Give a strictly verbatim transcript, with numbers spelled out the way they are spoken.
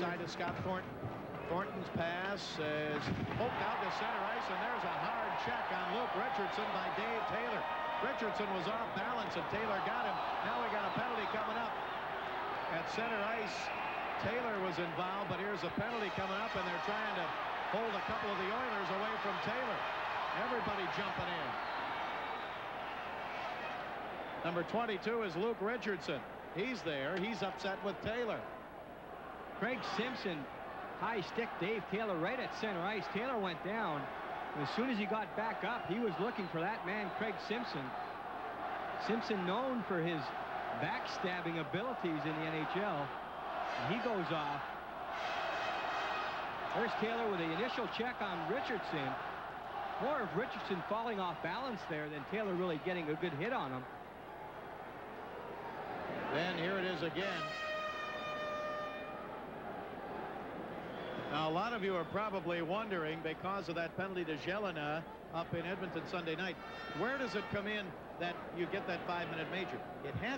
Side of Scott Thornton. Thornton's pass is poked out to center ice, and there's a hard check on Luke Richardson by Dave Taylor. Richardson was off balance, and Taylor got him. Now we got a penalty coming up at center ice. Taylor was involved, but here's a penalty coming up, and they're trying to hold a couple of the Oilers away from Taylor. Everybody jumping in. Number twenty-two is Luke Richardson. He's there. He's upset with Taylor. Craig Simpson high stick Dave Taylor right at center ice. Taylor went down, and as soon as he got back up, he was looking for that man, Craig Simpson. Simpson, known for his backstabbing abilities in the N H L, and he goes off. There's Taylor with the initial check on Richardson. More of Richardson falling off balance there than Taylor really getting a good hit on him. Then here it is again. Now, a lot of you are probably wondering, because of that penalty to Jelena up in Edmonton Sunday night, where does it come in that you get that five-minute major? It has